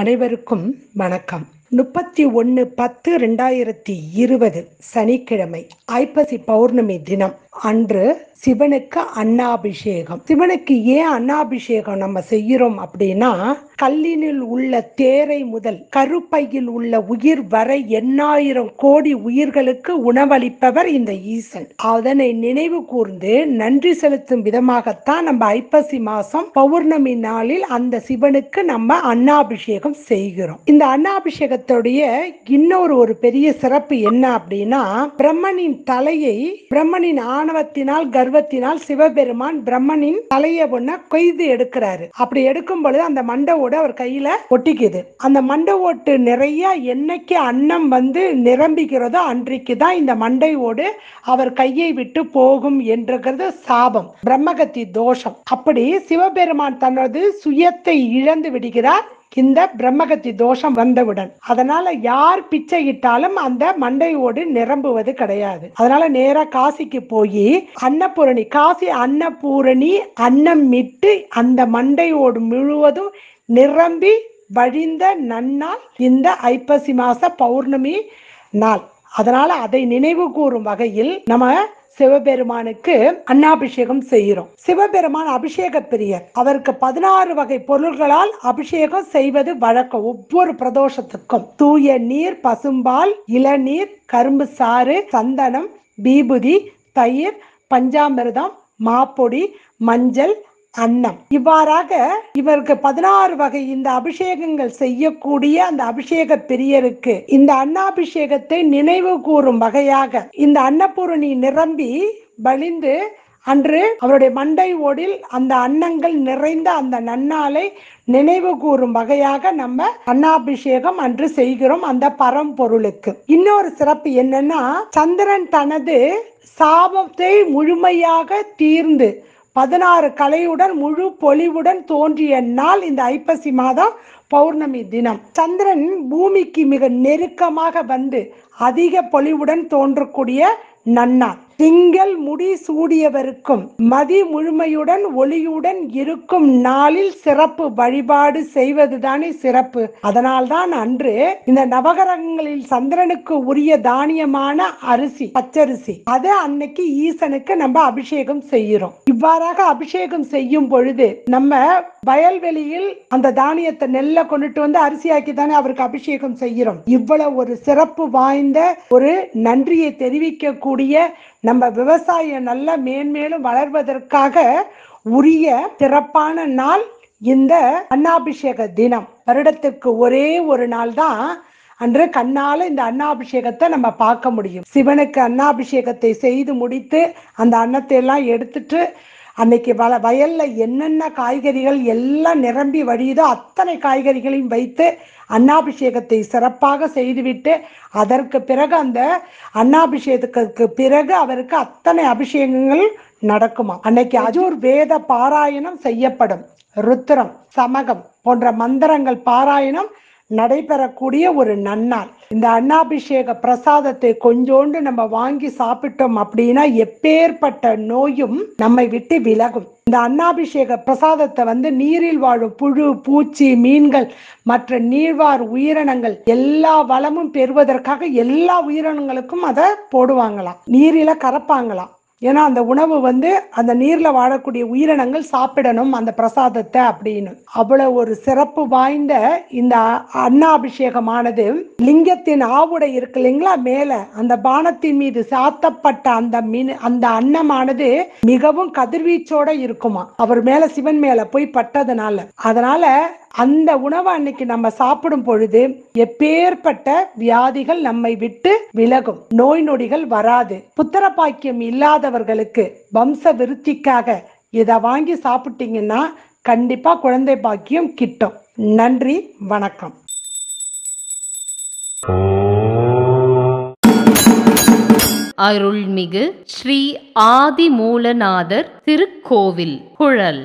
அனைவருக்கும் வணக்கம். 31/10/2020 சனிக்கிழமை, ஐப்பசி பௌர்ணமி தினம். அன்று சிவனுக்கு அன்னாபிஷேகம். சிவனுக்கு ஏன் அன்னாபிஷேகம் நம்ம செய்யறோம் அப்படின்னா, கல்லினில் உள்ள தேரை முதல் கருப்பையில் உள்ள உயிர் வரை 8,000 கோடி உயிர்களுக்கு உணவளிப்பவர் இந்த ஈசன். அதனை நினைவு கூர்ந்து நன்றி செலுத்தும் விதமாகத்தான் நம்ம ஐப்பசி மாசம் பௌர்ணமி நாளில் அந்த சிவனுக்கு நம்ம அன்னாபிஷேகம் செய்கிறோம். இந்த அன்னாபிஷேகத்துடைய இன்னொரு பெரிய சிறப்பு என்ன அப்படின்னா, பிரம்மனின் தலையை பிரம்மனின் ஆணவத்தினால் கர்வத்தினால் சிவபெருமான் பிரம்மனின் தலையை கொய்து எடுக்கிறாரு. அப்படி எடுக்கும் பொழுது அந்த மண்டவோடு அவர் கையில ஒட்டிக்குது. அந்த மண்டவோட்டு நிறைய என்னைக்கு அன்னம் வந்து நிரம்பிக்கிறதோ அன்றைக்குதான் இந்த மண்டையோடு அவர் கையை விட்டு போகும் என்றுங்கிறது சாபம், பிரம்மகத்தி தோஷம். அப்படி சிவபெருமான் தனது சுயத்தை இழந்து விடுகிறார் இந்த பிரம்மகத்தி தோஷம் வந்தவுடன். அதனால யார் பிச்சை இட்டாலும் அந்த மண்டையோடு நிரம்புவது கிடையாது. அதனால நேரா காசிக்கு போய் அன்னபூரணி, காசி அன்னபூரணி அன்னம் இட்டு அந்த மண்டையோடு முழுவதும் நிரம்பி வழிந்த நன்னால் இந்த ஐப்பசி மாச பௌர்ணமி நாள். அதனால அதை நினைவு கூறும் வகையில் நம்ம சிவபெருமானுக்கு அன்னாபிஷேகம் செய்கிறோம். சிவபெருமான் அபிஷேக பிரியர். அவருக்கு 16 வகை பொருள்களால் அபிஷேகம் செய்வது வழக்கம். ஒவ்வொரு பிரதோஷத்துக்கும் தூய நீர், பசும்பால், இளநீர், கரும்பு சாறு, சந்தனம், பீபுதி, தயிர், பஞ்சாமிர்தம், மாப்பொடி, மஞ்சள், அன்னம், இவ்வாறாக இவருக்கு 16 வகை இந்த அபிஷேகங்கள் செய்யக்கூடிய அந்த அபிஷேக பிரியருக்கு இந்த அன்னாபிஷேகத்தை நினைவு கூறும் வகையாக இந்த அன்னபூரணி நிரம்பி வழிந்து அன்று அவருடைய மண்டை ஓடில் அந்த அன்னங்கள் நிறைந்த அந்த நன்னாளை நினைவு கூறும் வகையாக நம்ம அன்னாபிஷேகம் அன்று செய்கிறோம் அந்த பரம்பொருளுக்கு. இன்னொரு சிறப்பு என்னன்னா, சந்திரன் தனது சாபத்தை முழுமையாக தீர்ந்து 16 கலையுடன் முழு பொலிவுடன் தோன்றிய நாள் இந்த ஐப்பசி மாதம் பௌர்ணமி தினம். சந்திரன் பூமிக்கு மிக நெருக்கமாக வந்து அதிக பொலிவுடன் தோன்றக்கூடிய நன்னாள். திங்கள் முடி சூடியவருக்கும் மதி முழுமையுடன் ஒளியுடன் இருக்கும் நாளில் சிறப்பு வழிபாடு செய்வதுதானே சிறப்பு. அதனால்தான் அன்று இந்த நவகிரகங்களில் சந்திரனுக்கு உரிய தானியமான அரிசி, பச்சரிசி, அதை அன்னைக்கு ஈசனுக்கு நம்ம அபிஷேகம் செய்கிறோம். இவ்வாறாக அபிஷேகம் செய்யும் பொழுது நம்ம வயல்வெளியில் அந்த தானியத்தை நெல்லை கொண்டுட்டு வந்து அரிசியாக்கி தானே அவருக்கு அபிஷேகம் செய்கிறோம். இவ்வளவு ஒரு சிறப்பு வாய்ந்த ஒரு நன்றியை தெரிவிக்கக்கூடிய நம்ம விவசாயம் நல்ல மேன்மேலும் வளர்வதற்காக உரிய சிறப்பான நாள் இந்த அன்னாபிஷேக தினம். வருடத்திற்கு ஒரே ஒரு நாள் தான் அன்று கண்ணால இந்த அன்னாபிஷேகத்தை நம்ம பார்க்க முடியும். சிவனுக்கு அன்னாபிஷேகத்தை செய்து முடித்து அந்த அன்னத்தை எல்லாம் எடுத்துட்டு அன்னைக்கு வயல்ல என்னென்ன காய்கறிகள் எல்லாம் நிரம்பி வழியுதோ அத்தனை காய்கறிகளையும் வைத்து அன்னாபிஷேகத்தை சிறப்பாக செய்துவிட்டு அதற்கு பிறகு அந்த அன்னாபிஷேகத்துக்கு பிறகு அவருக்கு அத்தனை அபிஷேகங்கள் நடக்குமா. அன்னைக்கு அஜூர் வேத பாராயணம் செய்யப்படும். ருத்ரம், சமகம் போன்ற மந்திரங்கள் பாராயணம் நடைபெறக்கூடிய ஒரு நன்னாள். இந்த அன்னாபிஷேக பிரசாதத்தை கொஞ்சோண்டு நம்ம வாங்கி சாப்பிட்டோம் அப்படின்னா எப்பேற்பட்ட நோயும் நம்மை விட்டு விலகும். இந்த அன்னாபிஷேக பிரசாதத்தை நீரில் வாழும் புழு, பூச்சி, மீன்கள், மற்ற நீர்வாழ் உயிரினங்கள் எல்லா வளமும் பெறுவதற்காக எல்லா உயிரினங்களுக்கும் அதை போடுவாங்களாம், நீரில கரைப்பாங்களாம். ஏன்னா அந்த உணவு அந்த நீர்ல வாழக்கூடிய உயிரினங்கள் சாப்பிடணும் அந்த பிரசாதத்தை அப்படின்னு. அவ்வளவு ஒரு சிறப்பு வாய்ந்த இந்த அன்னாபிஷேகமானது லிங்கத்தின் ஆவுடை இருக்கு இல்லைங்களா, மேல அந்த பானத்தின் மீது சாத்தப்பட்ட அந்த அன்னமானது மிகவும் கதிர்வீச்சோட இருக்குமா. அவர் மேல, சிவன் மேல போய் பட்டதுனால. அதனால அந்த உணவை அன்னைக்கு நம்ம சாப்பிடும் பொழுது எப்பேற்பட்ட வியாதிகள் நம்மை விட்டு விலகும், நோய் நொடிகள் வராது. புத்திர பாக்கியம் இல்லாதவர்களுக்கு வம்ச விருத்திக்காக இதை வாங்கி சாப்பிட்டீங்கன்னா கண்டிப்பா குழந்தை பாக்கியம் கிட்டும். நன்றி, வணக்கம். அருள்மிகு ஸ்ரீ ஆதிமூலநாதர் திருக்கோவில் குழல்.